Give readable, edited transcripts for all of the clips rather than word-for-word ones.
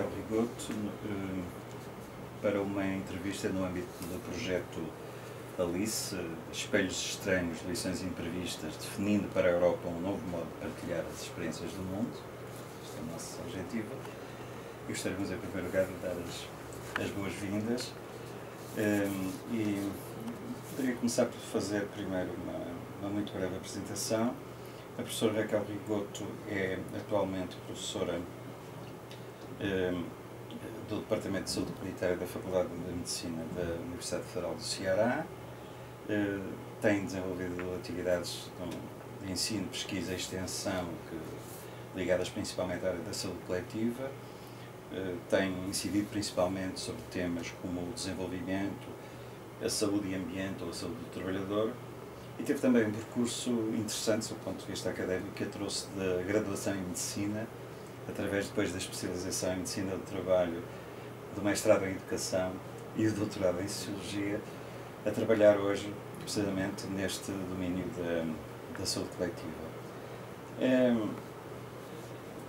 Raquel Rigotto para uma entrevista no âmbito do projeto ALICE, Espelhos Estranhos, Lições Imprevistas, definindo para a Europa um novo modo de partilhar as experiências do mundo. Este é o nosso objetivo. E gostaríamos, em primeiro lugar, de dar as boas-vindas. E poderia começar por fazer primeiro uma muito breve apresentação. A professora Raquel Rigotto é atualmente professora do Departamento de Saúde Comunitária da Faculdade de Medicina da Universidade Federal do Ceará. Tem desenvolvido atividades de ensino, pesquisa e extensão ligadas principalmente à área da saúde coletiva. Tem incidido principalmente sobre temas como o desenvolvimento, a saúde e ambiente ou a saúde do trabalhador. E teve também um percurso interessante, do ponto de vista académico, que a trouxe da graduação em Medicina, através depois da especialização em Medicina do Trabalho, do mestrado em Educação e do doutorado em Sociologia, a trabalhar hoje, precisamente, neste domínio da saúde coletiva.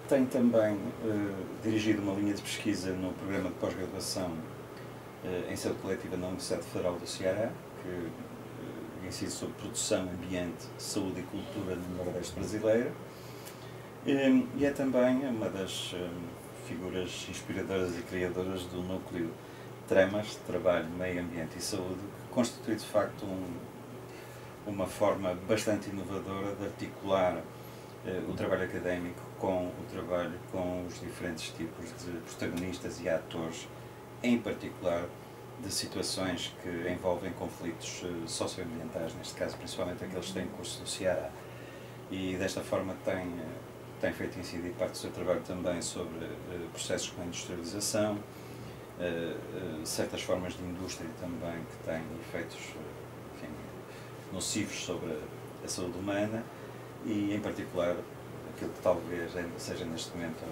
Tem também dirigido uma linha de pesquisa no programa de pós-graduação em saúde coletiva na Universidade Federal do Ceará, que incide sobre produção, ambiente, saúde e cultura no Nordeste brasileiro. E é também uma das figuras inspiradoras e criadoras do Núcleo TRAMAS, Trabalho, Meio Ambiente e Saúde, que constitui, de facto, uma forma bastante inovadora de articular o trabalho académico com o trabalho com os diferentes tipos de protagonistas e atores, em particular de situações que envolvem conflitos socioambientais, neste caso principalmente aqueles que têm curso no Ceará. E desta forma tem feito incidir parte do seu trabalho também sobre processos como a industrialização, certas formas de indústria também que têm efeitos, enfim, nocivos sobre a saúde humana, e em particular aquilo que talvez ainda seja neste momento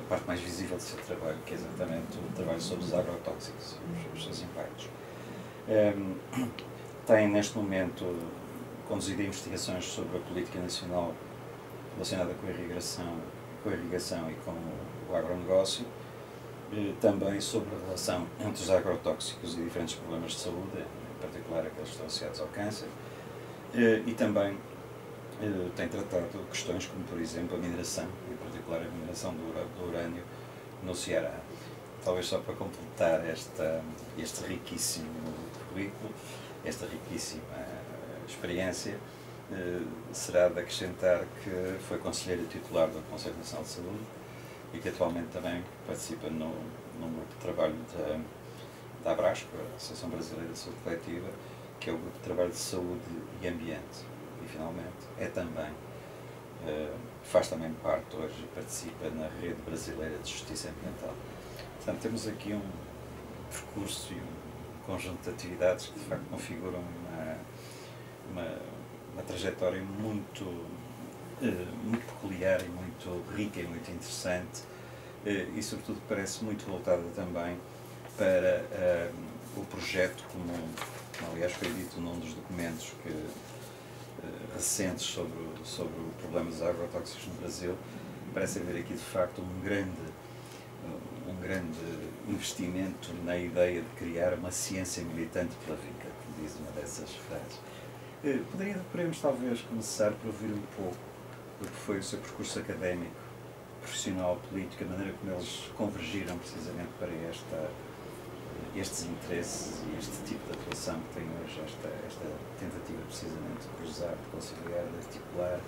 a parte mais visível do seu trabalho, que é exatamente o trabalho sobre os agrotóxicos e os seus impactos. Tem neste momento conduzido investigações sobre a política nacional relacionada com a irrigação e com o agronegócio, também sobre a relação entre os agrotóxicos e diferentes problemas de saúde, em particular aqueles que estão associados ao câncer, e também tem tratado questões como, por exemplo, a mineração, em particular a mineração do urânio no Ceará. Talvez só para completar este riquíssimo currículo, esta riquíssima experiência, será de acrescentar que foi conselheira titular do Conselho Nacional de Saúde e que atualmente também participa no grupo de trabalho da Abrasco, a Associação Brasileira de Saúde Coletiva, que é o grupo de trabalho de saúde e ambiente. E, finalmente, faz também parte hoje, participa na Rede Brasileira de Justiça Ambiental. Portanto, temos aqui um percurso e um conjunto de atividades que, de facto, configuram uma trajetória muito peculiar e muito rica e muito interessante, e, sobretudo, parece muito voltada também para o projeto, como aliás foi dito num dos documentos recentes sobre o problema dos agrotóxicos no Brasil. Parece haver aqui, de facto, um grande investimento na ideia de criar uma ciência militante pela vida, que diz uma dessas frases. Poderíamos, talvez, começar por ouvir um pouco do que foi o seu percurso académico, profissional, político, a maneira como eles convergiram precisamente para estes interesses e este tipo de atuação que tem hoje, esta tentativa precisamente de cruzar, de conciliar, de articular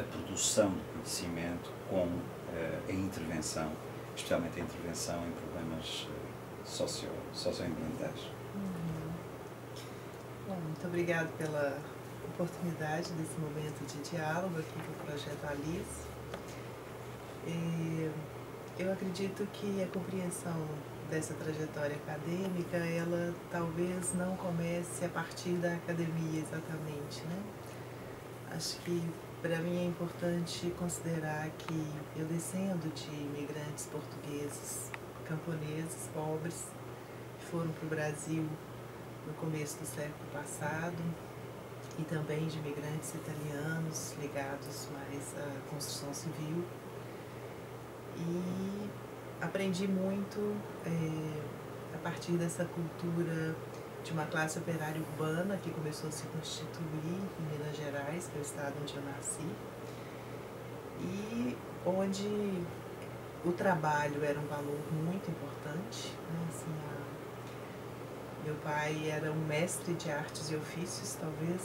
a produção do conhecimento com a intervenção, especialmente a intervenção em problemas socioambientais. Bom, muito obrigada pela oportunidade desse momento de diálogo aqui com o projeto ALICE. Eu acredito que a compreensão dessa trajetória acadêmica, ela talvez não comece a partir da academia exatamente, né? Acho que para mim é importante considerar que eu descendo de imigrantes portugueses, camponeses, pobres, que foram para o Brasil no começo do século passado, e também de imigrantes italianos ligados mais à construção civil. e aprendi muito a partir dessa cultura de uma classe operária urbana que começou a se constituir em Minas Gerais, que é o estado onde eu nasci, e onde o trabalho era um valor muito importante, né? Assim, meu pai era um mestre de artes e ofícios, talvez,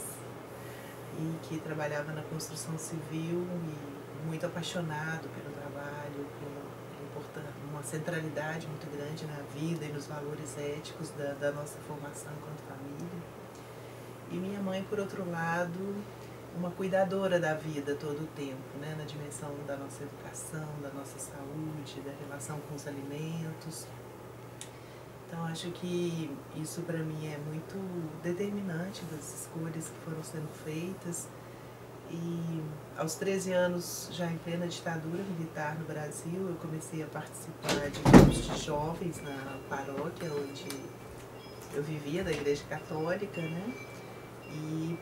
e que trabalhava na construção civil e muito apaixonado pelo trabalho, uma centralidade muito grande na vida e nos valores éticos da nossa formação enquanto família. E minha mãe, por outro lado, uma cuidadora da vida todo o tempo, né? Na dimensão da nossa educação, da nossa saúde, da relação com os alimentos. Então, acho que isso para mim é muito determinante das escolhas que foram sendo feitas. E aos 13 anos, já em plena ditadura militar no Brasil, eu comecei a participar de grupos de jovens na paróquia onde eu vivia, da Igreja Católica, né? E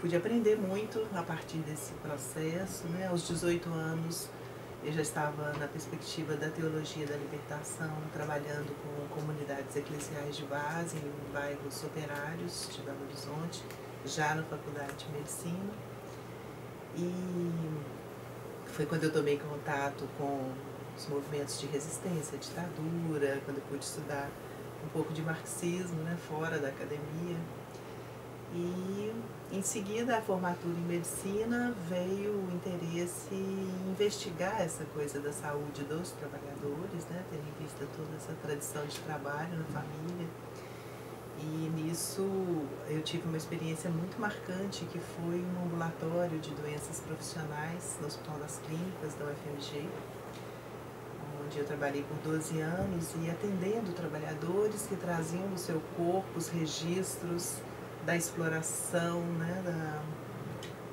pude aprender muito a partir desse processo, né? Aos 18 anos, eu já estava na perspectiva da Teologia da Libertação, trabalhando com comunidades eclesiais de base, em bairros operários de Belo Horizonte, já na faculdade de medicina. E foi quando eu tomei contato com os movimentos de resistência à ditadura, quando eu pude estudar um pouco de marxismo, né, fora da academia. E em seguida, a formatura em medicina, veio o interesse em investigar essa coisa da saúde dos trabalhadores, né, tendo em vista toda essa tradição de trabalho na família. E nisso eu tive uma experiência muito marcante, que foi um ambulatório de doenças profissionais no Hospital das Clínicas da UFMG, onde eu trabalhei por 12 anos e atendendo trabalhadores que traziam no seu corpo os registros da exploração, né,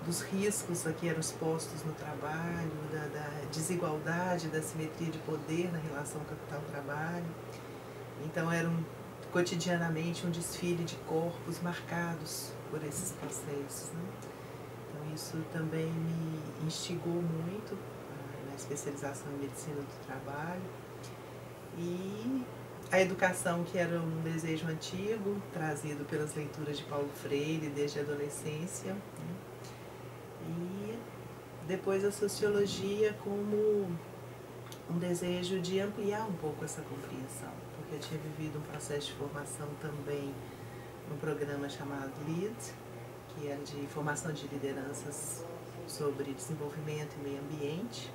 dos riscos a que eram expostos no trabalho, da desigualdade, da simetria de poder na relação capital-trabalho. Então era cotidianamente um desfile de corpos marcados por esses processos, né? Então isso também me instigou muito na especialização em medicina do trabalho. E a educação, que era um desejo antigo, trazido pelas leituras de Paulo Freire desde a adolescência, né? E depois a sociologia como um desejo de ampliar um pouco essa compreensão, porque eu tinha vivido um processo de formação também num programa chamado LEAD, que era de formação de lideranças sobre desenvolvimento e meio ambiente,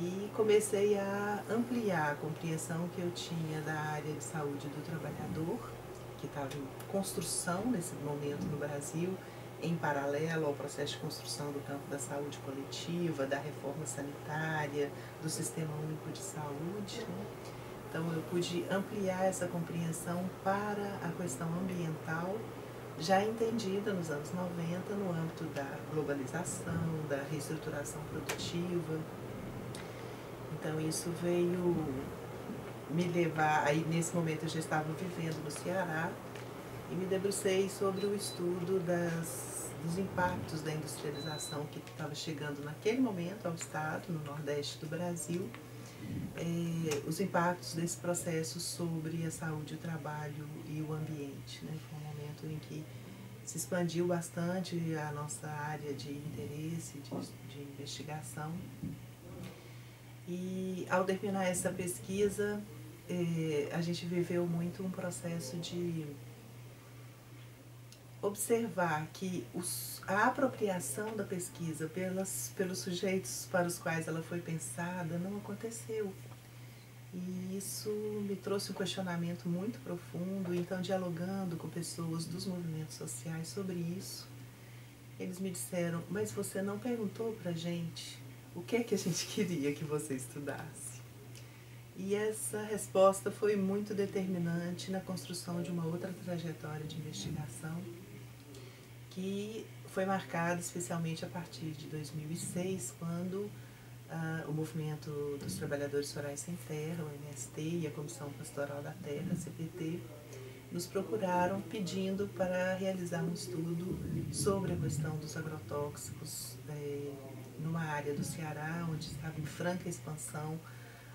e comecei a ampliar a compreensão que eu tinha da área de saúde do trabalhador, que estava em construção nesse momento no Brasil, em paralelo ao processo de construção do campo da saúde coletiva, da reforma sanitária, do Sistema Único de Saúde, né? Então eu pude ampliar essa compreensão para a questão ambiental, já entendida nos anos 90, no âmbito da globalização, da reestruturação produtiva. Então isso veio me levar, aí nesse momento eu já estava vivendo no Ceará, e me debrucei sobre o estudo dos impactos da industrialização que estava chegando naquele momento ao estado, no nordeste do Brasil, os impactos desse processo sobre a saúde, o trabalho e o ambiente, né? Foi um momento em que se expandiu bastante a nossa área de interesse, de investigação. E ao terminar essa pesquisa, a gente viveu muito um processo de observar que a apropriação da pesquisa pelos sujeitos para os quais ela foi pensada não aconteceu. E isso me trouxe um questionamento muito profundo. Então, dialogando com pessoas dos movimentos sociais sobre isso, eles me disseram: mas você não perguntou pra gente o que é que a gente queria que você estudasse? E essa resposta foi muito determinante na construção de uma outra trajetória de investigação, que foi marcada especialmente a partir de 2006, quando o Movimento dos Trabalhadores Rurais Sem Terra, o MST, e a Comissão Pastoral da Terra, a CPT, nos procuraram pedindo para realizar um estudo sobre a questão dos agrotóxicos numa área do Ceará onde estava em franca expansão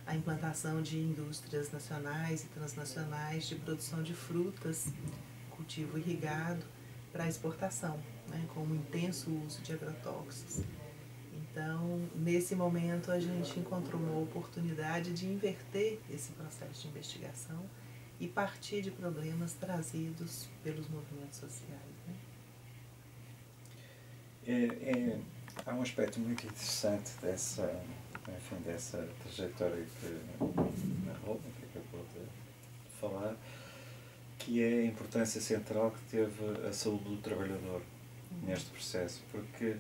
a implantação de indústrias nacionais e transnacionais de produção de frutas, cultivo irrigado, para exportação, né, com um intenso uso de agrotóxicos. Então, nesse momento, a gente encontrou uma oportunidade de inverter esse processo de investigação e partir de problemas trazidos pelos movimentos sociais, né? Há um aspecto muito interessante dessa trajetória que acabou de falar, que é a importância central que teve a saúde do trabalhador neste processo, porque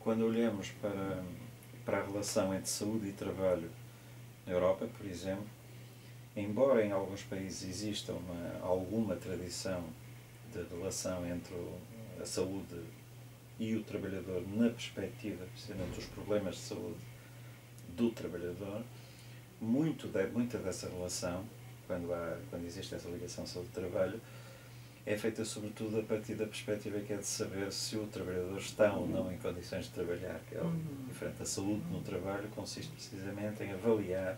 quando olhamos para a relação entre saúde e trabalho na Europa, por exemplo, embora em alguns países exista alguma tradição de relação entre a saúde e o trabalhador na perspectiva, precisamente, dos problemas de saúde do trabalhador, muita dessa relação, quando existe essa ligação saúde-trabalho, é feita sobretudo a partir da perspectiva que é de saber se o trabalhador está ou não em condições de trabalhar, que é algo diferente. A saúde no trabalho consiste precisamente em avaliar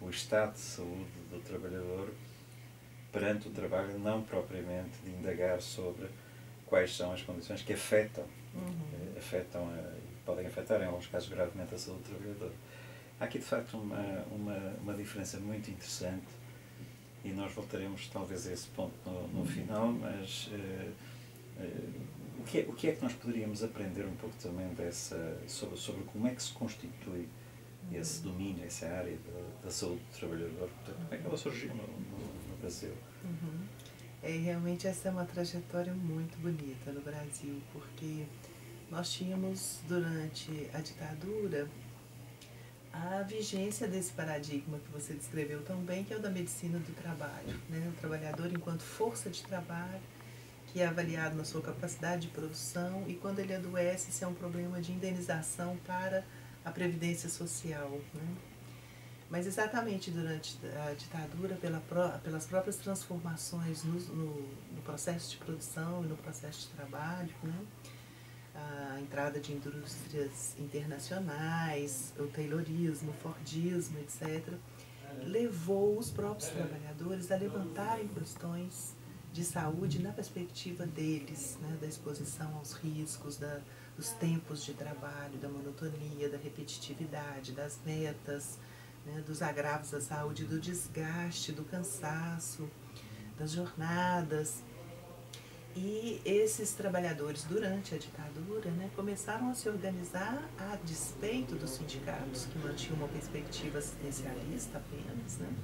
o estado de saúde do trabalhador perante o trabalho, não propriamente de indagar sobre quais são as condições que podem afetar, em alguns casos, gravemente a saúde do trabalhador. Há aqui, de facto, uma diferença muito interessante, e nós voltaremos, talvez, a esse ponto no final, mas o que é que nós poderíamos aprender um pouco também sobre como é que se constitui esse domínio, essa área da saúde do trabalhador? Portanto, como é que ela surgiu no Brasil? Realmente essa é uma trajetória muito bonita no Brasil, porque nós tínhamos, durante a ditadura, a vigência desse paradigma que você descreveu tão bem, que é o da medicina do trabalho, né? O trabalhador enquanto força de trabalho, que é avaliado na sua capacidade de produção, e quando ele adoece, isso é um problema de indenização para a previdência social, né? Mas exatamente durante a ditadura, pelas próprias transformações no processo de produção e no processo de trabalho, né? A entrada de indústrias internacionais, o taylorismo, o fordismo, etc., levou os próprios trabalhadores a levantarem questões de saúde na perspectiva deles, né? Da exposição aos riscos, dos tempos de trabalho, da monotonia, da repetitividade, das metas, né, dos agravos à saúde, do desgaste, do cansaço, das jornadas. E esses trabalhadores, durante a ditadura, né, começaram a se organizar a despeito dos sindicatos, que mantinham uma perspectiva assistencialista apenas, né?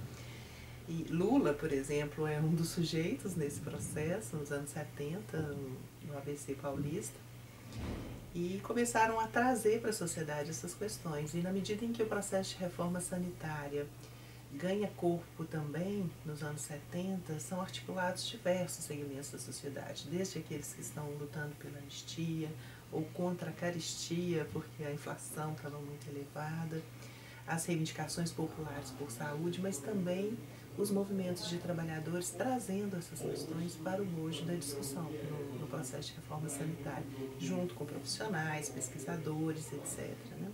E Lula, por exemplo, é um dos sujeitos nesse processo, nos anos 70, no ABC paulista. E começaram a trazer para a sociedade essas questões. E na medida em que o processo de reforma sanitária ganha corpo também, nos anos 70, são articulados diversos segmentos da sociedade, desde aqueles que estão lutando pela anistia ou contra a caristia, porque a inflação estava muito elevada, as reivindicações populares por saúde, mas também os movimentos de trabalhadores trazendo essas questões para o hoje da discussão no processo de reforma sanitária, junto com profissionais, pesquisadores, etc., né?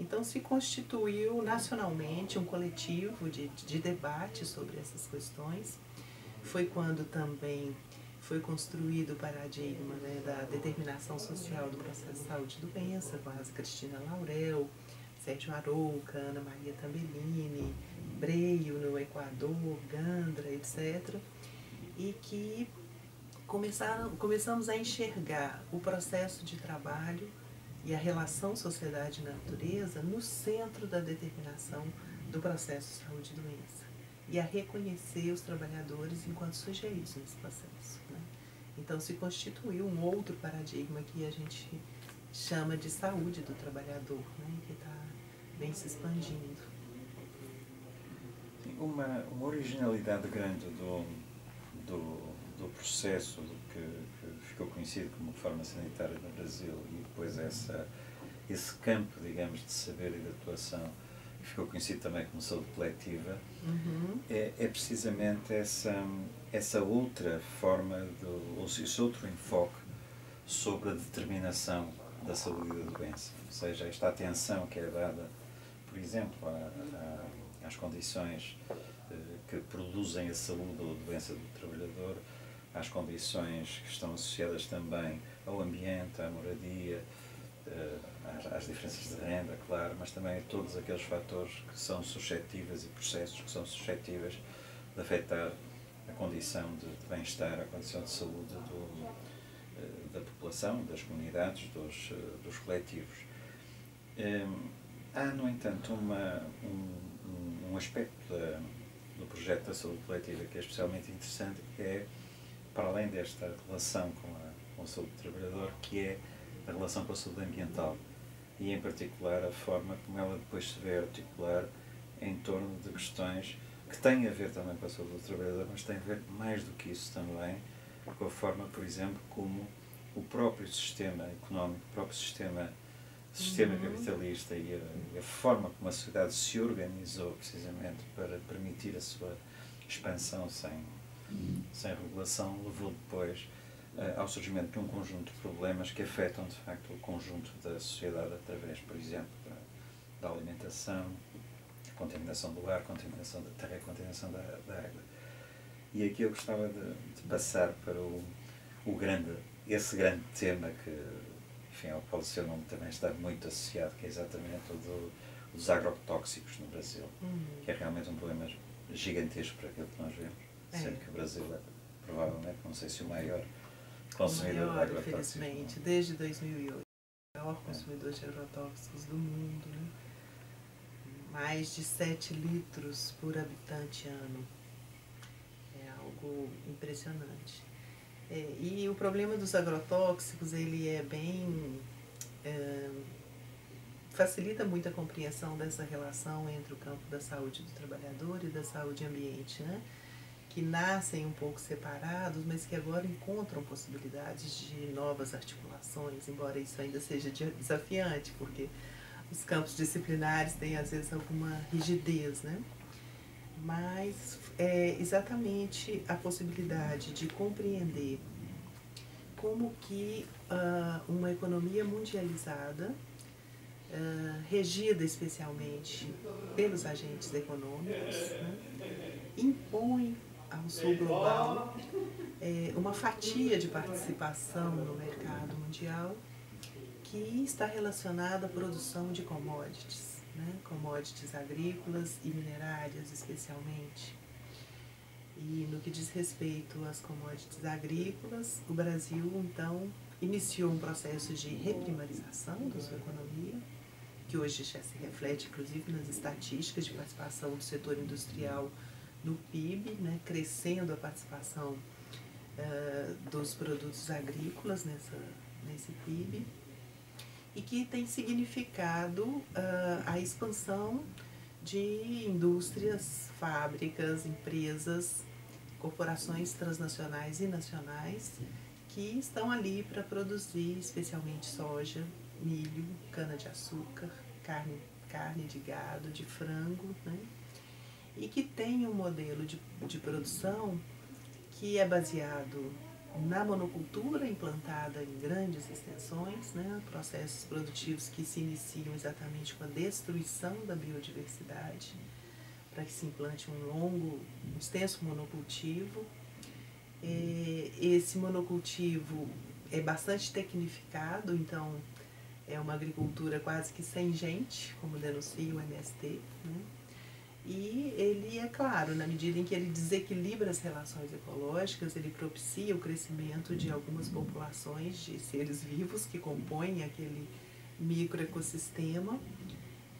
Então se constituiu nacionalmente um coletivo de debate sobre essas questões. Foi quando também foi construído o paradigma, né, da determinação social do processo de saúde e doença, com a Cristina Laurell, Sérgio Arouca, Ana Maria Tambellini, Breio no Equador, Gandra, etc., e que começamos a enxergar o processo de trabalho e a relação sociedade-natureza no centro da determinação do processo de saúde e doença, e a reconhecer os trabalhadores enquanto sujeitos nesse processo, né? Então se constituiu um outro paradigma que a gente chama de saúde do trabalhador, né, que está bem se expandindo. Uma originalidade grande do processo que ficou conhecido como reforma sanitária no Brasil, e depois esse campo, digamos, de saber e de atuação, que ficou conhecido também como saúde coletiva, é precisamente essa outra forma, esse outro enfoque sobre a determinação da saúde e da doença. Ou seja, esta atenção que é dada, por exemplo, às condições que produzem a saúde ou a doença do trabalhador, às condições que estão associadas também ao ambiente, à moradia, às diferenças de renda, claro, mas também a todos aqueles fatores que são suscetíveis e processos que são suscetíveis de afetar a condição de bem-estar, a condição de saúde da população, das comunidades, dos coletivos. Há, no entanto, um aspecto do projeto da saúde coletiva que é especialmente interessante, que é, para além desta relação com a saúde do trabalhador, que é a relação com a saúde ambiental e, em particular, a forma como ela depois se vê articular em torno de questões que têm a ver também com a saúde do trabalhador, mas têm a ver mais do que isso também com a forma, por exemplo, como o próprio sistema económico, o próprio sistema capitalista e a forma como a sociedade se organizou precisamente para permitir a sua expansão sem regulação, levou depois ao surgimento de um conjunto de problemas que afetam, de facto, o conjunto da sociedade através, por exemplo, da alimentação, a contaminação do ar, a contaminação da terra, a contaminação da água. E aqui eu gostava de passar para esse grande tema que, enfim, ao qual o seu nome também está muito associado, que é exatamente o dos agrotóxicos no Brasil, que é realmente um problema gigantesco para aquilo que nós vemos, sendo que o Brasil é, provavelmente, não sei se o maior consumidor de agrotóxicos. Infelizmente, desde 2008, o maior consumidor de agrotóxicos do mundo, né? Mais de 7 litros por habitante ano. É algo impressionante. E o problema dos agrotóxicos, ele é bem... facilita muito a compreensão dessa relação entre o campo da saúde do trabalhador e da saúde ambiente, né? Que nascem um pouco separados, mas que agora encontram possibilidades de novas articulações, embora isso ainda seja desafiante, porque os campos disciplinares têm, às vezes, alguma rigidez, né? Mas é exatamente a possibilidade de compreender como que uma economia mundializada, regida especialmente pelos agentes econômicos, né, impõe ao sul global uma fatia de participação no mercado mundial que está relacionada à produção de commodities, né? Commodities agrícolas e minerárias especialmente. E no que diz respeito às commodities agrícolas, o Brasil então iniciou um processo de reprimarização da sua economia, que hoje já se reflete inclusive nas estatísticas de participação do setor industrial no PIB, né, crescendo a participação dos produtos agrícolas nesse PIB, e que tem significado a expansão de indústrias, fábricas, empresas, corporações transnacionais e nacionais que estão ali para produzir especialmente soja, milho, cana-de-açúcar, carne de gado, de frango, né? E que tem um modelo de produção que é baseado na monocultura implantada em grandes extensões, né? Processos produtivos que se iniciam exatamente com a destruição da biodiversidade, para que se implante um extenso monocultivo. Esse monocultivo é bastante tecnificado, então é uma agricultura quase que sem gente, como denuncia o MST, né? E ele, é claro, na medida em que ele desequilibra as relações ecológicas, ele propicia o crescimento de algumas populações de seres vivos que compõem aquele microecossistema.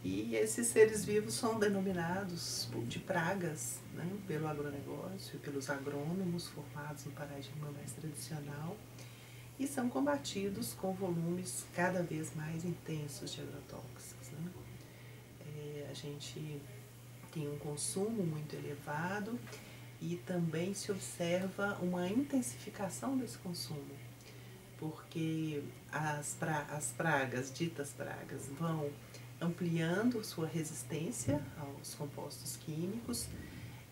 E esses seres vivos são denominados de pragas, né, pelo agronegócio, pelos agrônomos formados no paradigma mais tradicional, e são combatidos com volumes cada vez mais intensos de agrotóxicos, né? A gente tem um consumo muito elevado e também se observa uma intensificação desse consumo, porque as pragas, ditas pragas, vão ampliando sua resistência aos compostos químicos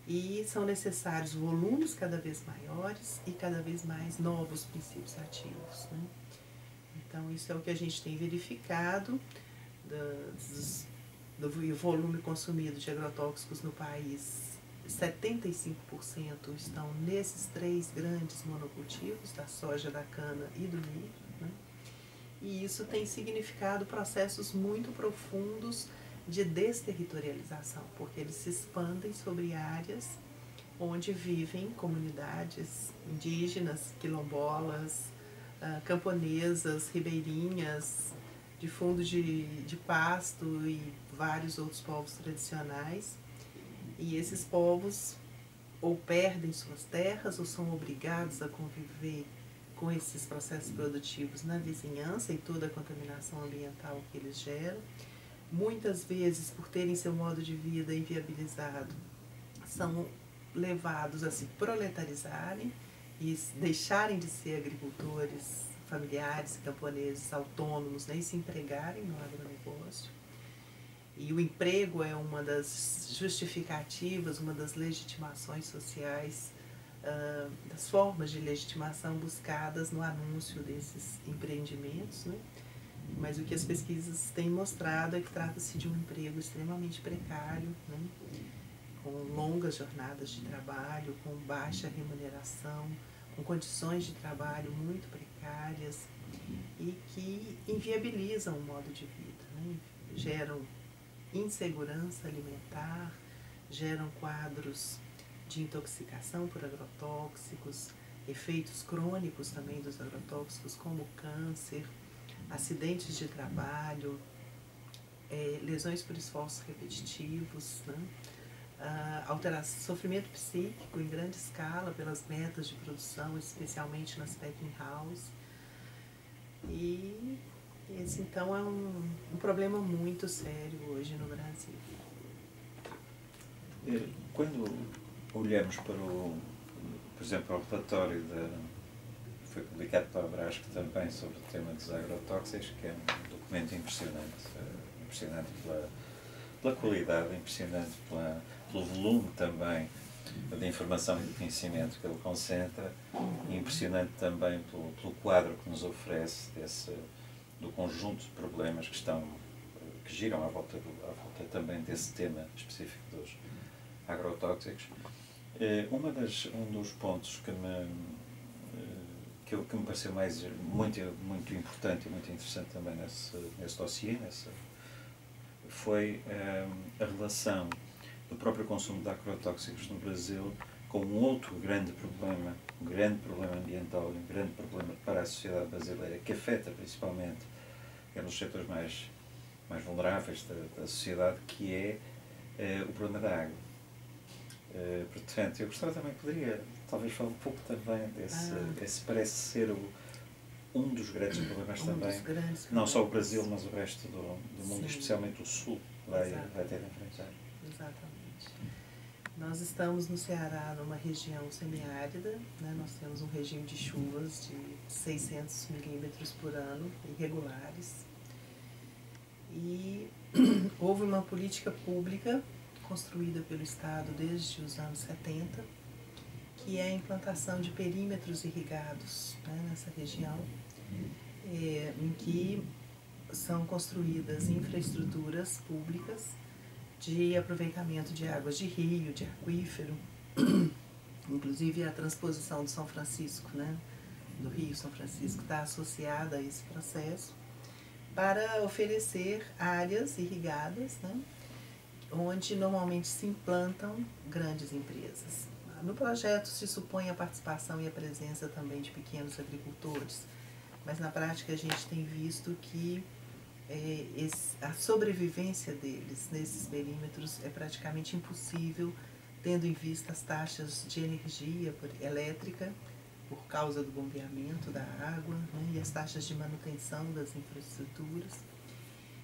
e são necessários volumes cada vez maiores e cada vez mais novos princípios ativos, né? Então, isso é o que a gente tem verificado do volume consumido de agrotóxicos no país. 75% estão nesses três grandes monocultivos, da soja, da cana e do milho, né? E isso tem significado processos muito profundos de desterritorialização, porque eles se expandem sobre áreas onde vivem comunidades indígenas, quilombolas, camponesas, ribeirinhas, de fundo de pasto e vários outros povos tradicionais. E esses povos ou perdem suas terras ou são obrigados a conviver com esses processos produtivos na vizinhança e toda a contaminação ambiental que eles geram. Muitas vezes, por terem seu modo de vida inviabilizado, são levados a se proletarizarem e deixarem de ser agricultores familiares, camponeses, autônomos, né, e se empregarem no agronegócio. E o emprego é uma das justificativas, uma das legitimações sociais, das formas de legitimação buscadas no anúncio desses empreendimentos, né? Mas o que as pesquisas têm mostrado é que trata-se de um emprego extremamente precário, né? Com longas jornadas de trabalho, com baixa remuneração, com condições de trabalho muito precárias e que inviabilizam o modo de vida, né? Geram insegurança alimentar, geram quadros de intoxicação por agrotóxicos, efeitos crônicos também dos agrotóxicos, como câncer, acidentes de trabalho, lesões por esforços repetitivos, né? Sofrimento psíquico em grande escala pelas metas de produção, especialmente nas packing house. E esse, então, é um problema muito sério hoje no Brasil. Quando olhamos para o, por exemplo, o relatório que foi publicado pela Abrasco também sobre o tema dos agrotóxicos, que é um documento impressionante, impressionante pela qualidade, impressionante pelo volume também de informação e de conhecimento que ele concentra, e impressionante também pelo quadro que nos oferece do conjunto de problemas que giram à volta também desse tema específico dos agrotóxicos. Um dos pontos que me pareceu muito importante e muito interessante também nesse dossiê foi a relação do próprio consumo de agrotóxicos no Brasil com um outro grande problema ambiental, um grande problema para a sociedade brasileira, que afeta principalmente nos setores mais vulneráveis da sociedade, que é o problema da água. Portanto, eu gostava também, talvez falar um pouco também desse, esse parece ser um dos grandes problemas também, grandes não só o Brasil, mas o resto do mundo, especialmente o Sul, vai ter de enfrentar. Exatamente. Nós estamos no Ceará, numa região semiárida, né? Nós temos um regime de chuvas de 600 milímetros por ano, irregulares. E houve uma política pública construída pelo Estado desde os anos 70, que é a implantação de perímetros irrigados, né, nessa região, em que são construídas infraestruturas públicas de aproveitamento de águas de rio, de aquífero, inclusive a transposição do São Francisco, né, do Rio São Francisco, está associada a esse processo, para oferecer áreas irrigadas, né, onde normalmente se implantam grandes empresas. No projeto se supõe a participação e a presença também de pequenos agricultores, mas na prática a gente tem visto que a sobrevivência deles nesses perímetros é praticamente impossível, tendo em vista as taxas de energia elétrica por causa do bombeamento da água, né, e as taxas de manutenção das infraestruturas,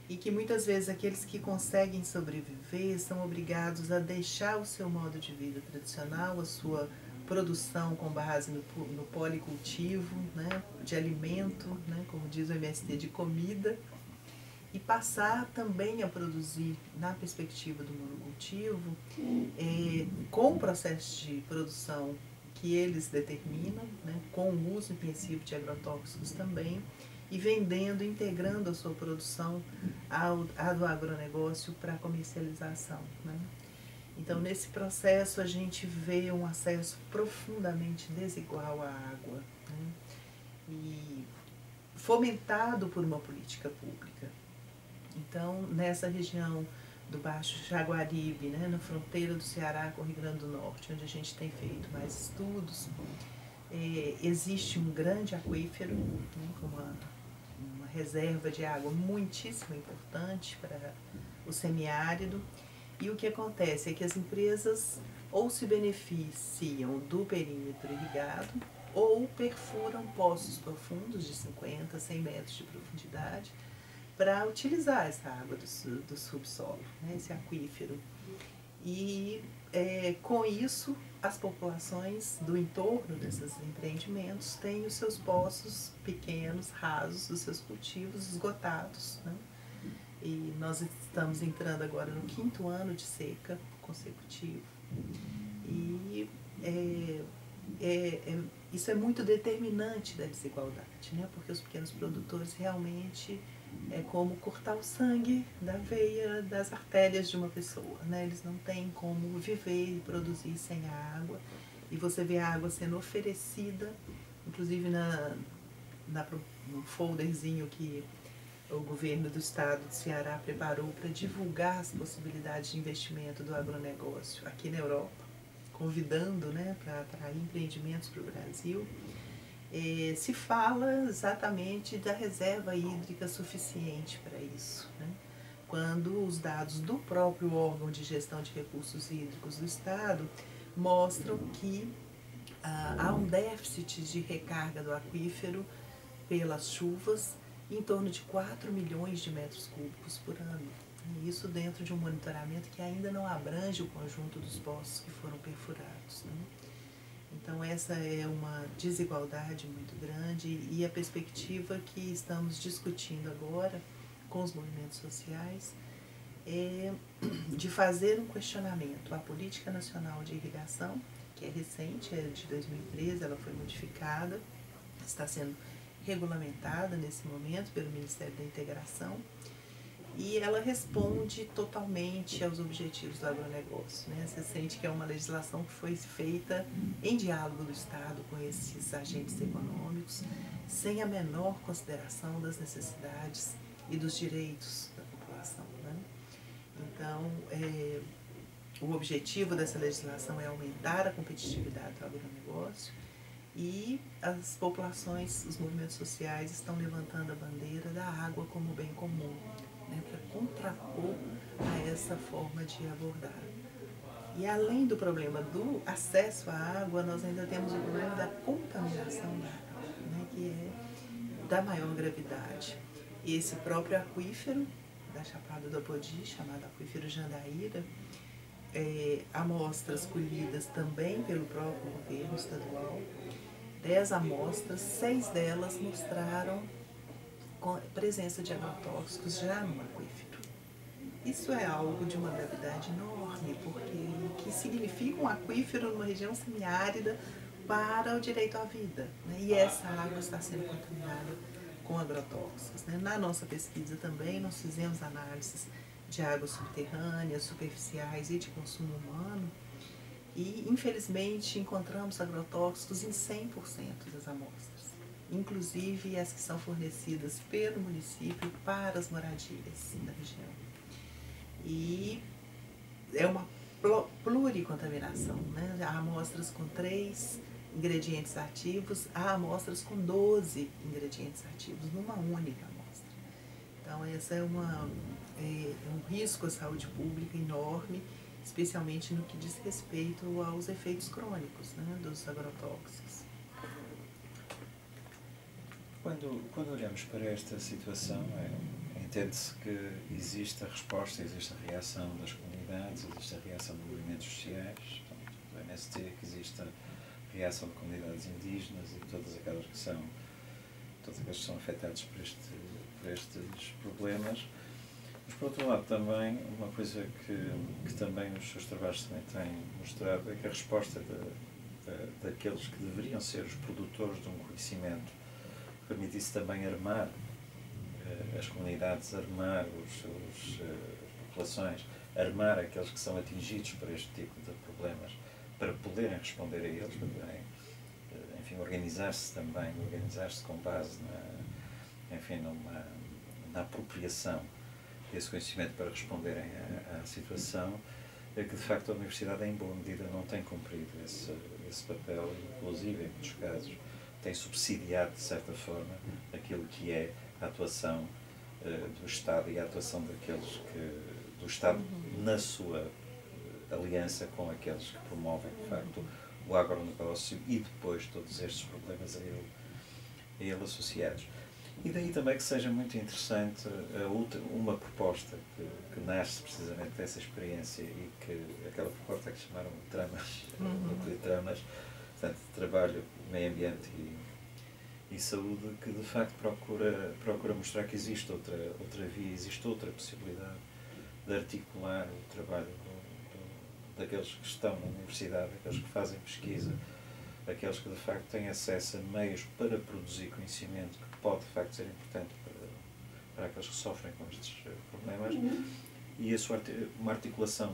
e que muitas vezes aqueles que conseguem sobreviver são obrigados a deixar o seu modo de vida tradicional, a sua produção com base no policultivo, né, de alimento, né, como diz o MST, de comida, e passar também a produzir, na perspectiva do monocultivo, com o processo de produção que eles determinam, né, com o uso intensivo de agrotóxicos também, e vendendo, integrando a sua produção à do agronegócio para comercialização, né? Então, nesse processo, a gente vê um acesso profundamente desigual à água, né? E fomentado por uma política pública. Então, nessa região do Baixo Jaguaribe, né, na fronteira do Ceará com o Rio Grande do Norte, onde a gente tem feito mais estudos, existe um grande aquífero, né, com uma reserva de água muitíssimo importante para o semiárido. E o que acontece é que as empresas ou se beneficiam do perímetro irrigado ou perfuram poços profundos de 50, 100 metros de profundidade para utilizar essa água do subsolo, né, esse aquífero. E com isso, as populações do entorno desses empreendimentos têm os seus poços pequenos, rasos, os seus cultivos esgotados, né? E nós estamos entrando agora no 5º ano de seca consecutivo. E isso é muito determinante da desigualdade, né? Porque os pequenos produtores realmente é como cortar o sangue da veia, das artérias de uma pessoa, né? Eles não têm como viver e produzir sem a água. E você vê a água sendo oferecida, inclusive no folderzinho que o governo do estado do Ceará preparou para divulgar as possibilidades de investimento do agronegócio aqui na Europa, convidando, né, para atrair empreendimentos para o Brasil. Se fala exatamente da reserva hídrica suficiente para isso, né? Quando os dados do próprio órgão de gestão de recursos hídricos do estado mostram que há um déficit de recarga do aquífero pelas chuvas em torno de 4 milhões de metros cúbicos por ano. E isso dentro de um monitoramento que ainda não abrange o conjunto dos poços que foram perfurados, né? Então, essa é uma desigualdade muito grande, e a perspectiva que estamos discutindo agora com os movimentos sociais é de fazer um questionamento à Política Nacional de Irrigação, que é recente, é de 2013, ela foi modificada, está sendo regulamentada nesse momento pelo Ministério da Integração, e ela responde totalmente aos objetivos do agronegócio, né? Você sente que é uma legislação que foi feita em diálogo do Estado com esses agentes econômicos, sem a menor consideração das necessidades e dos direitos da população, né? Então, o objetivo dessa legislação é aumentar a competitividade do agronegócio. E as populações, os movimentos sociais estão levantando a bandeira da água como bem comum, né, para contrapor a essa forma de abordar. E além do problema do acesso à água, nós ainda temos o problema da contaminação da água, né, que é da maior gravidade. E esse próprio aquífero da Chapada do Apodi, chamado Aquífero Jandaíra, amostras colhidas também pelo próprio governo estadual, 10 amostras, 6 delas mostraram presença de agrotóxicos já no aquífero. Isso é algo de uma gravidade enorme, porque que significa um aquífero numa região semiárida para o direito à vida, né? E essa água está sendo contaminada com agrotóxicos, né? Na nossa pesquisa também nós fizemos análises de águas subterrâneas, superficiais e de consumo humano, e infelizmente encontramos agrotóxicos em 100% das amostras, inclusive as que são fornecidas pelo município para as moradias da região. E é uma pluricontaminação, né? Há amostras com 3 ingredientes ativos, há amostras com 12 ingredientes ativos numa única amostra. Então, essa é um risco à saúde pública enorme, especialmente no que diz respeito aos efeitos crônicos, né, dos agrotóxicos. Quando olhamos para esta situação, entende-se que existe a resposta, existe a reação das comunidades, existe a reação dos movimentos sociais, portanto, do MST, que existe a reação de comunidades indígenas e todas aquelas que são afetadas por estes problemas. Mas, por outro lado, também, uma coisa que também os seus trabalhos também têm mostrado é que a resposta daqueles que deveriam ser os produtores de um conhecimento permitisse também armar as comunidades, armar as populações, armar aqueles que são atingidos por este tipo de problemas, para poderem responder a eles, para poderem, enfim, organizar-se também, organizar-se com base na, enfim, na apropriação desse conhecimento para responderem à situação, é que de facto a Universidade em boa medida não tem cumprido esse papel, inclusive em muitos casos tem subsidiado de certa forma aquilo que é a atuação do Estado e a atuação daqueles do Estado na sua aliança com aqueles que promovem de facto o agronegócio e depois todos estes problemas a ele associados. E daí também que seja muito interessante uma proposta que nasce precisamente dessa experiência e que aquela proposta que chamaram de TRAMAS, Núcleo TRAMAS, portanto, Trabalho, Meio Ambiente e Saúde, que de facto procura mostrar que existe outra via, existe outra possibilidade de articular o trabalho daqueles que estão na universidade, daqueles que fazem pesquisa, daqueles que de facto têm acesso a meios para produzir conhecimento que pode de facto ser importante para aqueles que sofrem com estes problemas, e uma articulação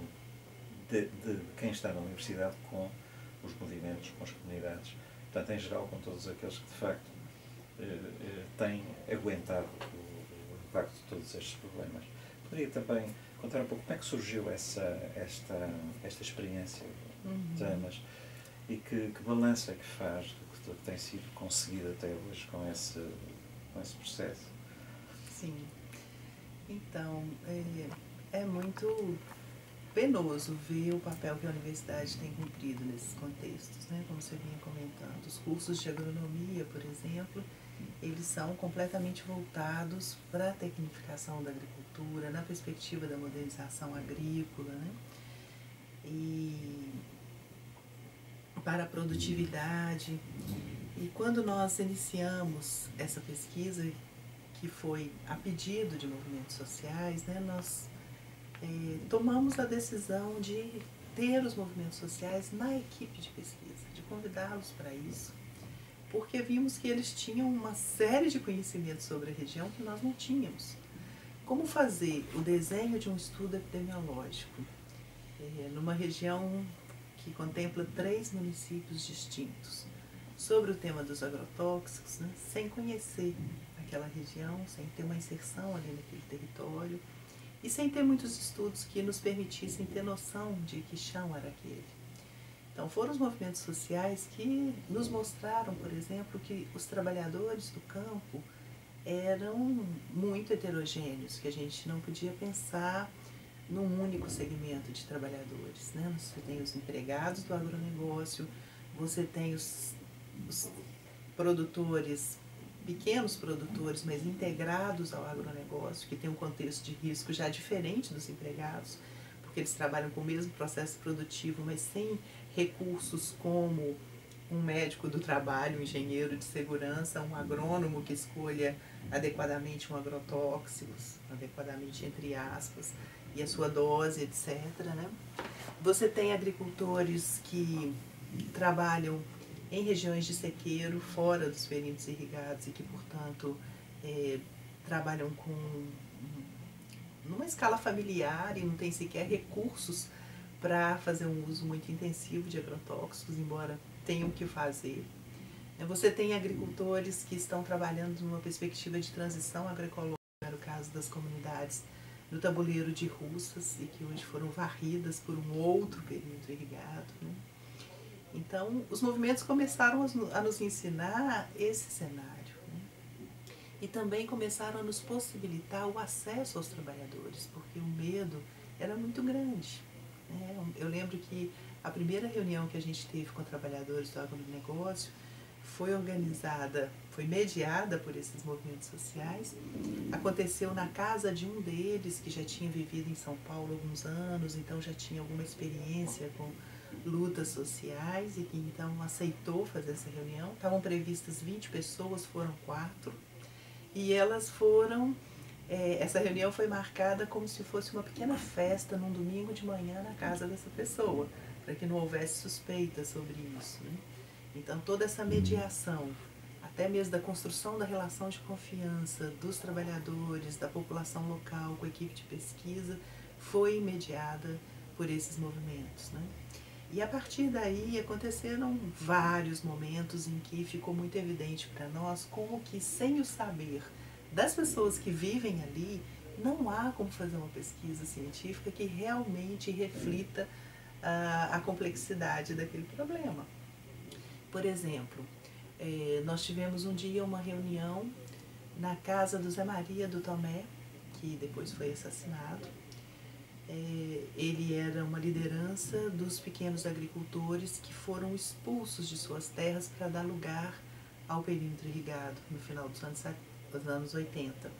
de quem está na universidade com os movimentos, com as comunidades, portanto, em geral, com todos aqueles que de facto têm aguentado o impacto de todos estes problemas. Poderia também contar um pouco como é que surgiu esta experiência de AMAS e que balança que faz do que tem sido conseguido até hoje com esse processo? Sim. Então, é muito penoso ver o papel que a universidade tem cumprido nesses contextos, né? Como você vinha comentando, os cursos de agronomia, por exemplo, eles são completamente voltados para a tecnificação da agricultura, na perspectiva da modernização agrícola, né? E para a produtividade. E quando nós iniciamos essa pesquisa, que foi a pedido de movimentos sociais, né? Nós tomamos a decisão de ter os movimentos sociais na equipe de pesquisa, de convidá-los para isso, porque vimos que eles tinham uma série de conhecimentos sobre a região que nós não tínhamos. Como fazer o desenho de um estudo epidemiológico numa região que contempla 3 municípios distintos, sobre o tema dos agrotóxicos, né, sem conhecer aquela região, sem ter uma inserção ali naquele território, e sem ter muitos estudos que nos permitissem ter noção de que chão era aquele. Então foram os movimentos sociais que nos mostraram, por exemplo, que os trabalhadores do campo eram muito heterogêneos, que a gente não podia pensar num único segmento de trabalhadores, né? Você tem os empregados do agronegócio, você tem os produtores, pequenos produtores, mas integrados ao agronegócio, que tem um contexto de risco já diferente dos empregados, porque eles trabalham com o mesmo processo produtivo, mas sem recursos como um médico do trabalho, um engenheiro de segurança, um agrônomo que escolha adequadamente um agrotóxico, adequadamente entre aspas, e a sua dose, etc., né? Você tem agricultores que trabalham em regiões de sequeiro, fora dos perímetros irrigados, e que, portanto, trabalham numa escala familiar e não tem sequer recursos para fazer um uso muito intensivo de agrotóxicos, embora tenham que fazer. Você tem agricultores que estão trabalhando numa perspectiva de transição agroecológica, no caso das comunidades no tabuleiro de Russas, e que hoje foram varridas por um outro perímetro irrigado, né? Então, os movimentos começaram a nos ensinar esse cenário, né? E também começaram a nos possibilitar o acesso aos trabalhadores, porque o medo era muito grande, né? Eu lembro que a primeira reunião que a gente teve com trabalhadores do agronegócio foi organizada, foi mediada por esses movimentos sociais, aconteceu na casa de um deles que já tinha vivido em São Paulo há alguns anos, então já tinha alguma experiência com lutas sociais, e que então aceitou fazer essa reunião. Estavam previstas 20 pessoas, foram 4, e elas foram, essa reunião foi marcada como se fosse uma pequena festa num domingo de manhã na casa dessa pessoa, para que não houvesse suspeita sobre isso, né? Então toda essa mediação, a até mesmo da construção da relação de confiança dos trabalhadores, da população local com a equipe de pesquisa, foi mediada por esses movimentos, né? E a partir daí aconteceram vários momentos em que ficou muito evidente para nós como que sem o saber das pessoas que vivem ali, não há como fazer uma pesquisa científica que realmente reflita a complexidade daquele problema. Por exemplo, nós tivemos um dia uma reunião na casa do Zé Maria do Tomé, que depois foi assassinado. Ele era uma liderança dos pequenos agricultores que foram expulsos de suas terras para dar lugar ao perímetro irrigado no final dos anos 80.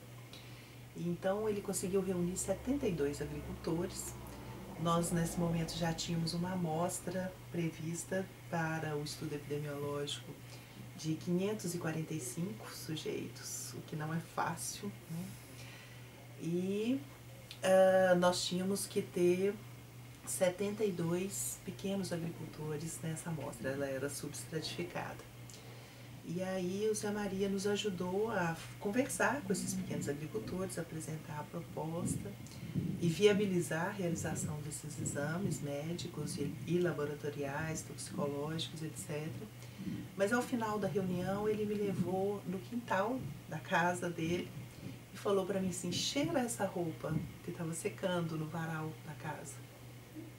Então ele conseguiu reunir 72 agricultores. Nós nesse momento já tínhamos uma amostra prevista para o estudo epidemiológico de 545 sujeitos, o que não é fácil, né? E nós tínhamos que ter 72 pequenos agricultores nessa amostra, ela era substratificada. E aí o Zé Maria nos ajudou a conversar com esses pequenos agricultores, apresentar a proposta e viabilizar a realização desses exames médicos e laboratoriais, toxicológicos, etc. Mas ao final da reunião ele me levou no quintal da casa dele e falou para mim assim: cheira essa roupa que estava secando no varal da casa.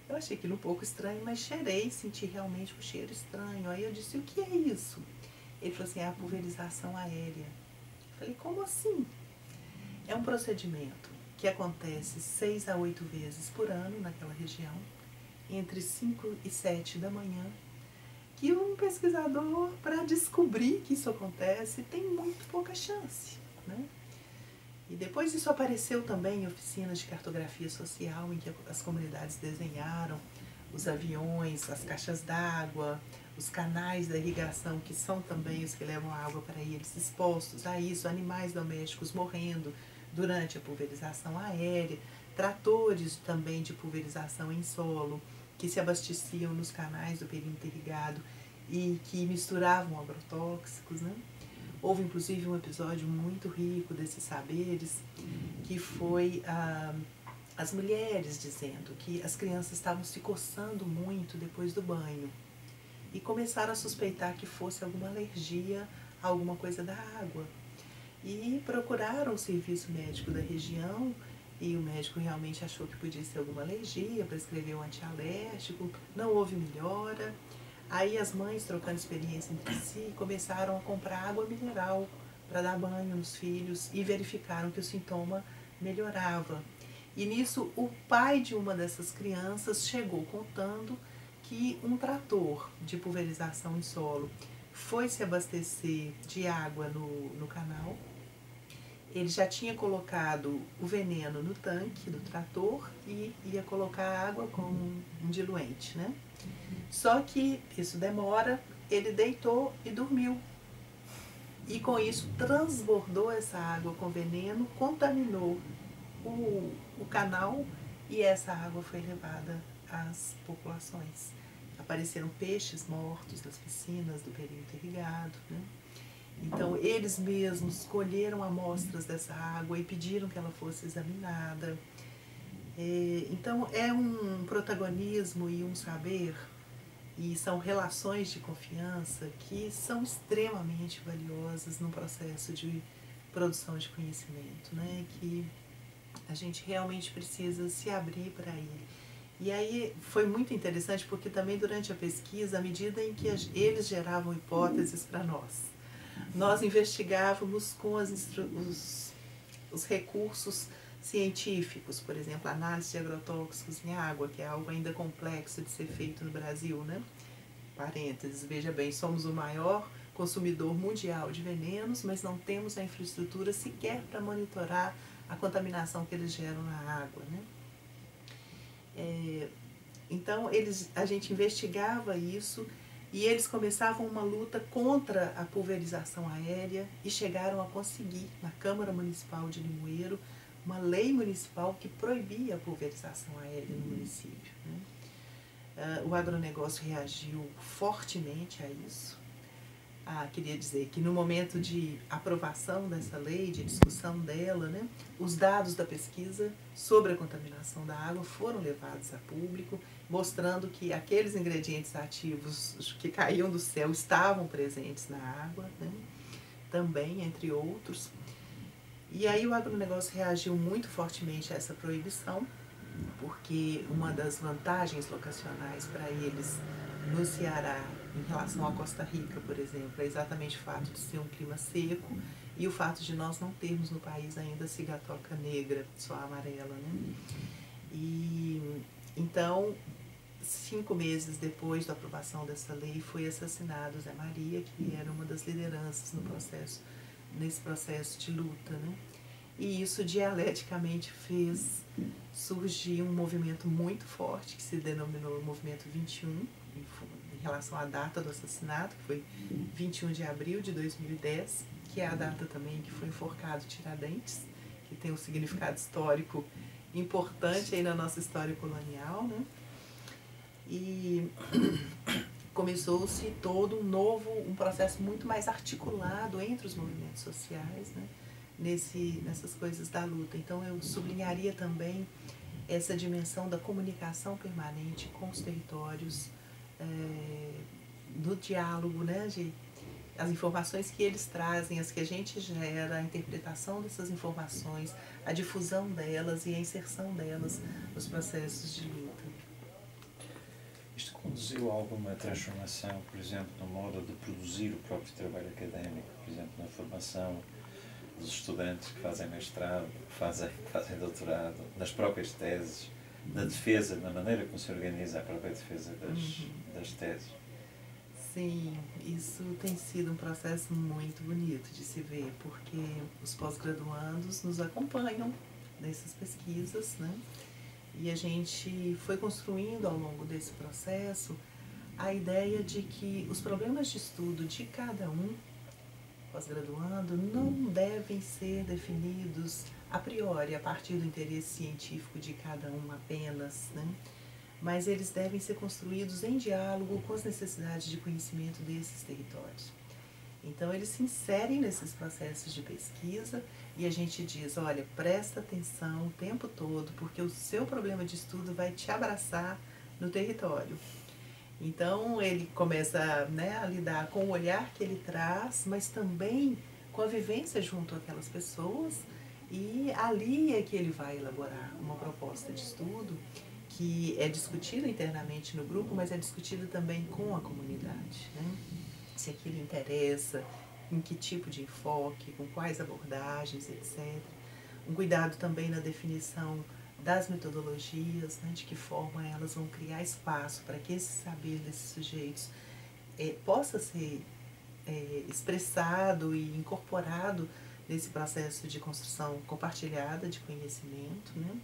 Eu achei aquilo um pouco estranho, mas cheirei, senti realmente um cheiro estranho. Aí eu disse: o que é isso? Ele falou assim: é a pulverização aérea. Eu falei: como assim? É um procedimento que acontece 6 a 8 vezes por ano naquela região, entre 5 e 7 da manhã, que um pesquisador, para descobrir que isso acontece, tem muito pouca chance, né? E depois isso apareceu também em oficinas de cartografia social, em que as comunidades desenharam os aviões, as caixas d'água, os canais da irrigação, que são também os que levam a água para eles, expostos a isso, animais domésticos morrendo durante a pulverização aérea, tratores também de pulverização em solo, que se abasteciam nos canais do perímetro irrigado e que misturavam agrotóxicos, né? Houve inclusive um episódio muito rico desses saberes, que foi as mulheres dizendo que as crianças estavam se coçando muito depois do banho e começaram a suspeitar que fosse alguma alergia a alguma coisa da água. E procuraram o serviço médico da região e o médico realmente achou que podia ser alguma alergia, prescreveu um antialérgico, não houve melhora. Aí as mães, trocando experiência entre si, começaram a comprar água mineral para dar banho nos filhos e verificaram que o sintoma melhorava. E nisso o pai de uma dessas crianças chegou contando que um trator de pulverização em solo foi se abastecer de água no canal. Ele já tinha colocado o veneno no tanque do trator e ia colocar água com um diluente, né? Só que isso demora, ele deitou e dormiu. E com isso transbordou essa água com veneno, contaminou o canal e essa água foi levada às populações. Apareceram peixes mortos nas piscinas do perímetro irrigado, né? Então eles mesmos colheram amostras dessa água e pediram que ela fosse examinada. Então é um protagonismo e um saber, e são relações de confiança que são extremamente valiosas no processo de produção de conhecimento, né? Que a gente realmente precisa se abrir para ele. E aí foi muito interessante porque também durante a pesquisa, à medida em que eles geravam hipóteses para nós, nós investigávamos com os recursos científicos, por exemplo, análise de agrotóxicos em água, que é algo ainda complexo de ser feito no Brasil, né? Parênteses, veja bem, somos o maior consumidor mundial de venenos, mas não temos a infraestrutura sequer para monitorar a contaminação que eles geram na água, né? Então a gente investigava isso. E eles começavam uma luta contra a pulverização aérea e chegaram a conseguir, na Câmara Municipal de Limoeiro, uma lei municipal que proibia a pulverização aérea no município, né? O agronegócio reagiu fortemente a isso. queria dizer que no momento de aprovação dessa lei, de discussão dela, né, os dados da pesquisa sobre a contaminação da água foram levados a público, mostrando que aqueles ingredientes ativos que caíam do céu estavam presentes na água, né, também, entre outros. E aí o agronegócio reagiu muito fortemente a essa proibição, porque uma das vantagens locacionais para eles no Ceará, em relação à Costa Rica, por exemplo, é exatamente o fato de ser um clima seco e o fato de nós não termos no país ainda a cigatoca negra, só a amarela, né? E então, 5 meses depois da aprovação dessa lei, foi assassinado Zé Maria, que era uma das lideranças no processo, nesse processo de luta, né? E isso dialeticamente fez surgir um movimento muito forte que se denominou Movimento 21, em relação à data do assassinato, que foi 21 de abril de 2010, que é a data também que foi enforcado Tiradentes, que tem um significado histórico importante aí na nossa história colonial, né? E começou-se todo um novo, um processo muito mais articulado entre os movimentos sociais, né, nessas coisas da luta. Então eu sublinharia também essa dimensão da comunicação permanente com os territórios, do diálogo, né, de as informações que eles trazem, as que a gente gera, a interpretação dessas informações, a difusão delas e a inserção delas nos processos de luta. Isto conduziu a alguma transformação, por exemplo, no modo de produzir o próprio trabalho académico, por exemplo, na formação dos estudantes que fazem mestrado, que fazem doutorado, nas próprias teses, na defesa, na maneira como se organiza a própria defesa das teses? Sim, isso tem sido um processo muito bonito de se ver, porque os pós-graduandos nos acompanham nessas pesquisas, né? E a gente foi construindo ao longo desse processo a ideia de que os problemas de estudo de cada um pós-graduando não devem ser definidos a priori, a partir do interesse científico de cada um apenas, né? Mas eles devem ser construídos em diálogo com as necessidades de conhecimento desses territórios. Então eles se inserem nesses processos de pesquisa e a gente diz, olha, presta atenção o tempo todo, porque o seu problema de estudo vai te abraçar no território. Então ele começa, né, a lidar com o olhar que ele traz, mas também com a vivência junto àquelas pessoas, e ali é que ele vai elaborar uma proposta de estudo que é discutida internamente no grupo, mas é discutida também com a comunidade, né? Se aquilo interessa, em que tipo de enfoque, com quais abordagens, etc. Um cuidado também na definição das metodologias, né, de que forma elas vão criar espaço para que esse saber desses sujeitos possa ser expressado e incorporado nesse processo de construção compartilhada de conhecimento, né?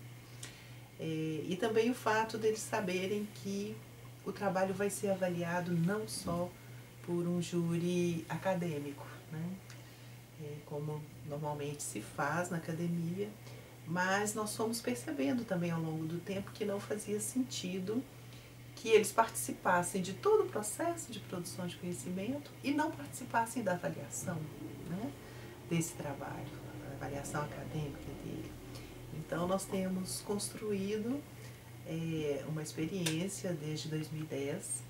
E também o fato deles saberem que o trabalho vai ser avaliado não só por um júri acadêmico, né, como normalmente se faz na academia, mas nós fomos percebendo também ao longo do tempo que não fazia sentido que eles participassem de todo o processo de produção de conhecimento e não participassem da avaliação, né, desse trabalho, da avaliação acadêmica dele. Então nós temos construído uma experiência desde 2010.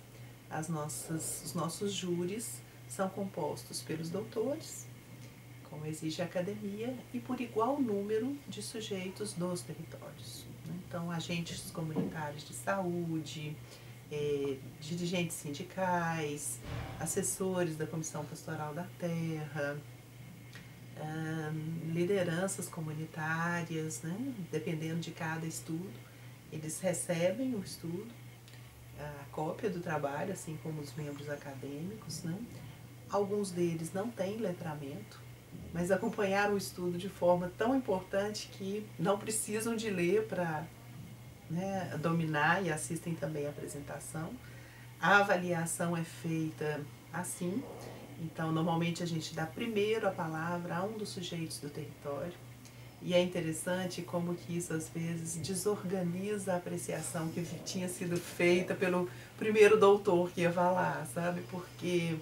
Os nossos júris são compostos pelos doutores, como exige a academia, e por igual número de sujeitos dos territórios. Então, agentes comunitários de saúde, dirigentes sindicais, assessores da Comissão Pastoral da Terra, lideranças comunitárias, né? Dependendo de cada estudo, eles recebem o estudo, a cópia do trabalho, assim como os membros acadêmicos, né? Alguns deles não têm letramento, mas acompanharam o estudo de forma tão importante que não precisam de ler para, né, dominar, e assistem também a apresentação. A avaliação é feita assim, então normalmente a gente dá primeiro a palavra a um dos sujeitos do território. E é interessante como que isso, às vezes, desorganiza a apreciação que tinha sido feita pelo primeiro doutor que ia falar, sabe? Porque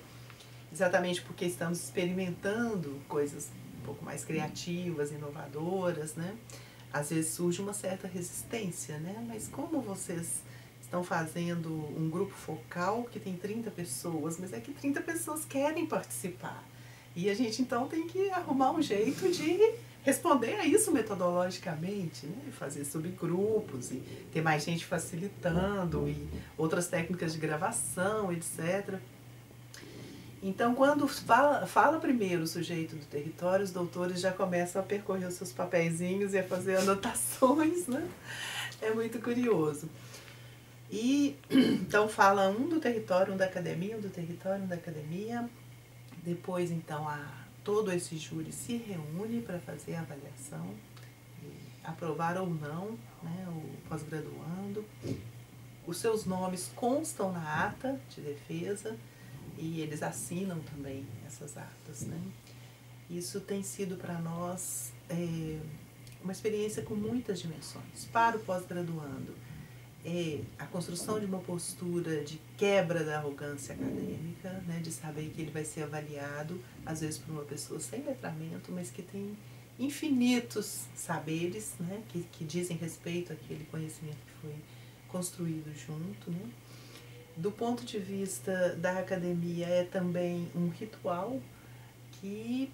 exatamente porque estamos experimentando coisas um pouco mais criativas, inovadoras, né? Às vezes surge uma certa resistência, né? Mas como vocês estão fazendo um grupo focal que tem 30 pessoas, mas é que 30 pessoas querem participar. E a gente então tem que arrumar um jeito de responder a isso metodologicamente, né? Fazer subgrupos e ter mais gente facilitando e outras técnicas de gravação, etc. Então, quando fala primeiro o sujeito do território, os doutores já começam a percorrer os seus papeizinhos e a fazer anotações, né? É muito curioso. E então fala um do território, um da academia, um do território, um da academia. Depois, então, todo esse júri se reúne para fazer a avaliação, aprovar ou não, né, o pós-graduando. Os seus nomes constam na ata de defesa e eles assinam também essas atas, né? Isso tem sido para nós uma experiência com muitas dimensões. Para o pós-graduando, a construção de uma postura de quebra da arrogância acadêmica, né, de saber que ele vai ser avaliado, às vezes por uma pessoa sem letramento, mas que tem infinitos saberes, né, que dizem respeito àquele conhecimento que foi construído junto, né. Do ponto de vista da academia, é também um ritual que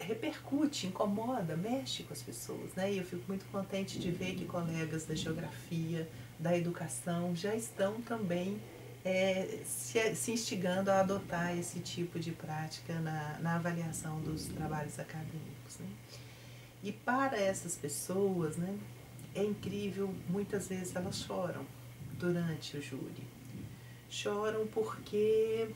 repercute, incomoda, mexe com as pessoas, né? E eu fico muito contente de ver que colegas da geografia, da educação, já estão também se instigando a adotar esse tipo de prática na avaliação dos trabalhos acadêmicos, né? E para essas pessoas, né, é incrível, muitas vezes elas choram durante o júri. Choram porque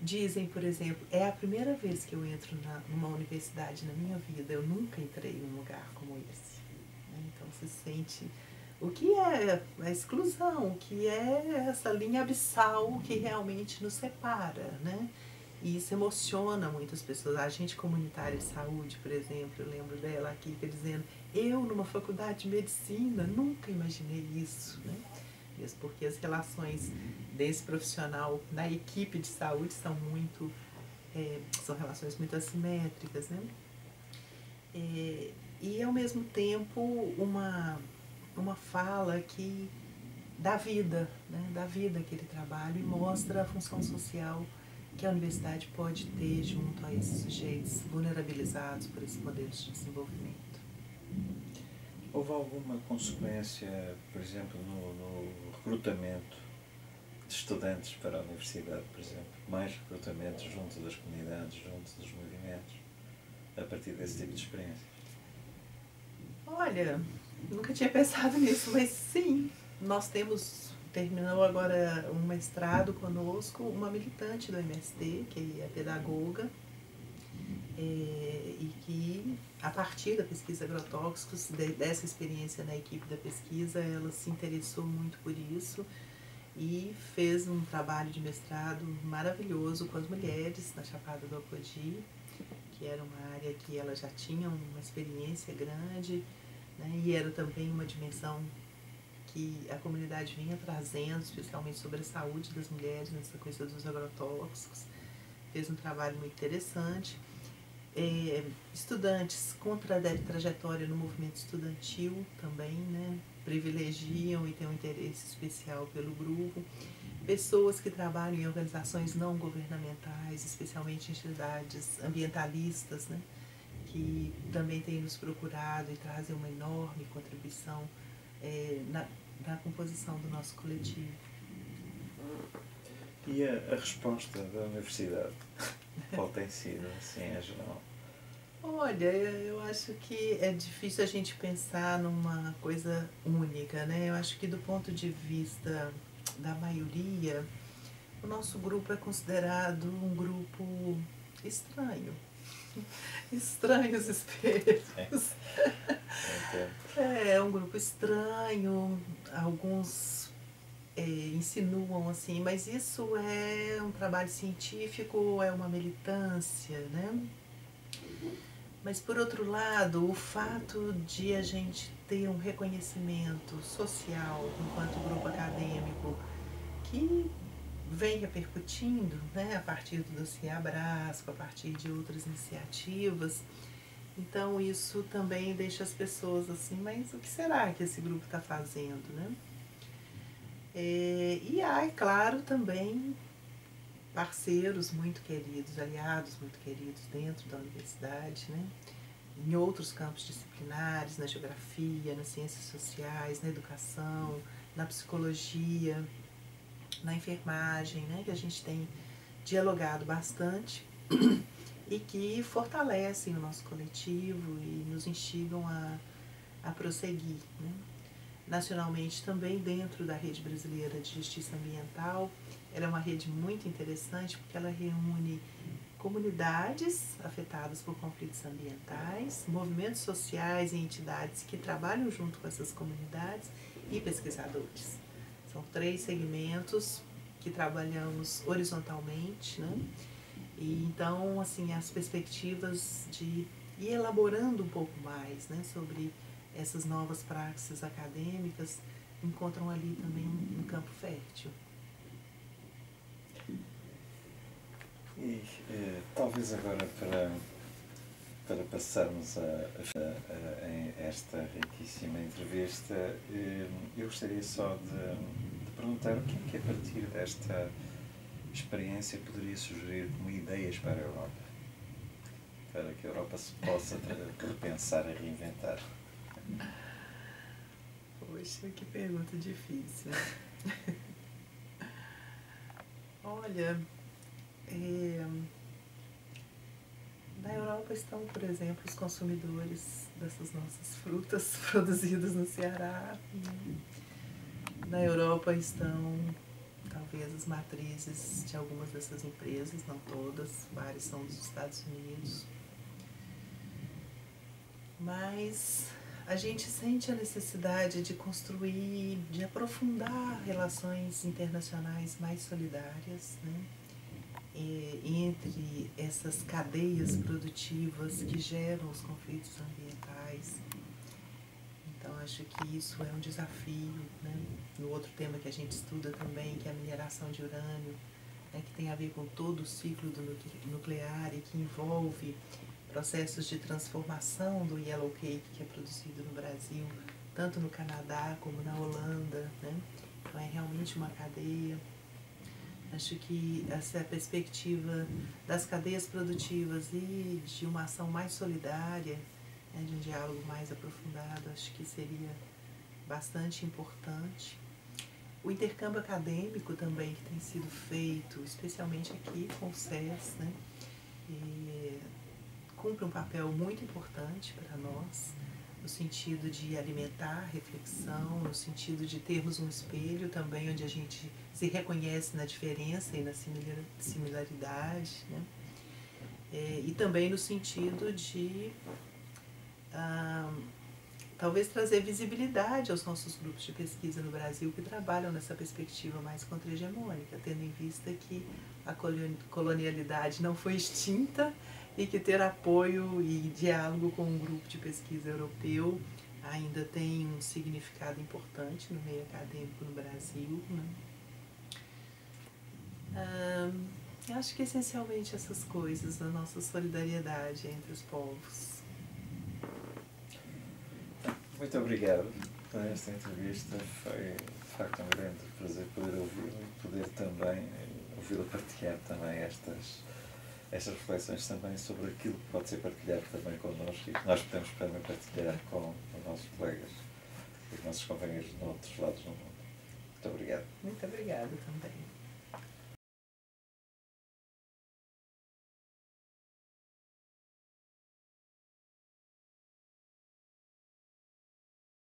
dizem, por exemplo, é a primeira vez que eu entro numa universidade na minha vida, eu nunca entrei em um lugar como esse, né? Então se sente o que é a exclusão, o que é essa linha abissal que realmente nos separa, né? E isso emociona muitas pessoas. A agente comunitária de saúde, por exemplo, eu lembro dela aqui dizendo, eu numa faculdade de medicina nunca imaginei isso, né? Mesmo porque as relações desse profissional na equipe de saúde são muito são relações muito assimétricas, né? E ao mesmo tempo uma fala que dá vida, né? Dá vida àquele trabalho e mostra a função social que a universidade pode ter junto a esses sujeitos vulnerabilizados por esse modelo de desenvolvimento. Houve alguma consequência, por exemplo, no recrutamento de estudantes para a universidade, por exemplo? Mais recrutamento junto das comunidades, junto dos movimentos, a partir desse tipo de experiência? Olha, nunca tinha pensado nisso, mas sim, nós temos, terminou agora um mestrado conosco, uma militante do MST, que é pedagoga, e que, a partir da pesquisa agrotóxicos, dessa experiência na equipe da pesquisa, ela se interessou muito por isso e fez um trabalho de mestrado maravilhoso com as mulheres na Chapada do Apodi, que era uma área que ela já tinha uma experiência grande, né, e era também uma dimensão que a comunidade vinha trazendo, especialmente sobre a saúde das mulheres, nessa coisa dos agrotóxicos. Fez um trabalho muito interessante. Estudantes com trajetória no movimento estudantil também, né, privilegiam e têm um interesse especial pelo grupo. Pessoas que trabalham em organizações não governamentais, especialmente entidades ambientalistas, né, que também têm nos procurado e trazem uma enorme contribuição na composição do nosso coletivo. E a resposta da universidade? Qual tem sido, assim, em geral? Olha, eu acho que é difícil a gente pensar numa coisa única, né? Eu acho que do ponto de vista da maioria, o nosso grupo é considerado um grupo estranho. Estranhos espelhos. É um grupo estranho, alguns insinuam assim, mas isso é um trabalho científico, é uma militância, né? Mas por outro lado, o fato de a gente ter um reconhecimento social enquanto grupo acadêmico que vem repercutindo, né, a partir do dossiê Abrasco, a partir de outras iniciativas. Então isso também deixa as pessoas assim, mas o que será que esse grupo está fazendo, né? E há, é claro, também parceiros muito queridos, aliados muito queridos dentro da universidade, né? Em outros campos disciplinares, na geografia, nas ciências sociais, na educação, na psicologia, na enfermagem, né? Que a gente tem dialogado bastante e que fortalecem o nosso coletivo e nos instigam a prosseguir, né? Nacionalmente também, dentro da Rede Brasileira de Justiça Ambiental, ela é uma rede muito interessante porque ela reúne comunidades afetadas por conflitos ambientais, movimentos sociais e entidades que trabalham junto com essas comunidades e pesquisadores. São 3 segmentos que trabalhamos horizontalmente, né? E então, assim, as perspectivas de ir elaborando um pouco mais, né, sobre essas novas práticas acadêmicas encontram ali também um campo fértil. E talvez agora para passarmos a esta riquíssima entrevista, eu gostaria só de perguntar o que é que a partir desta experiência poderia sugerir como ideias para a Europa, para que a Europa se possa repensar e reinventar. Poxa, que pergunta difícil. Olha, na Europa estão, por exemplo, os consumidores dessas nossas frutas produzidas no Ceará. Na Europa estão, talvez, as matrizes de algumas dessas empresas, não todas, várias são dos Estados Unidos. Mas a gente sente a necessidade de construir, de aprofundar relações internacionais mais solidárias, né? Entre essas cadeias produtivas que geram os conflitos ambientais. Então, acho que isso é um desafio, né? E outro tema que a gente estuda também, que é a mineração de urânio, né, que tem a ver com todo o ciclo do nuclear e que envolve processos de transformação do yellow cake que é produzido no Brasil, tanto no Canadá como na Holanda, né? Então, é realmente uma cadeia. Acho que essa perspectiva das cadeias produtivas e de uma ação mais solidária, né, de um diálogo mais aprofundado, acho que seria bastante importante. O intercâmbio acadêmico também que tem sido feito, especialmente aqui com o SES, né, cumpre um papel muito importante para nós, no sentido de alimentar reflexão, no sentido de termos um espelho também onde a gente se reconhece na diferença e na similaridade, né? E também no sentido de talvez trazer visibilidade aos nossos grupos de pesquisa no Brasil que trabalham nessa perspectiva mais contra-hegemônica, tendo em vista que a colonialidade não foi extinta e que ter apoio e diálogo com um grupo de pesquisa europeu ainda tem um significado importante no meio acadêmico no Brasil, né? Acho que essencialmente essas coisas, a nossa solidariedade entre os povos. Muito obrigado por esta entrevista, foi de facto um grande prazer poder ouvi-la e poder também ouvi-la partilhar também estas reflexões também sobre aquilo que pode ser partilhado também connosco e que nós podemos também partilhar com os nossos colegas e os nossos companheiros de outros lados do mundo. Muito obrigado. Muito obrigada também.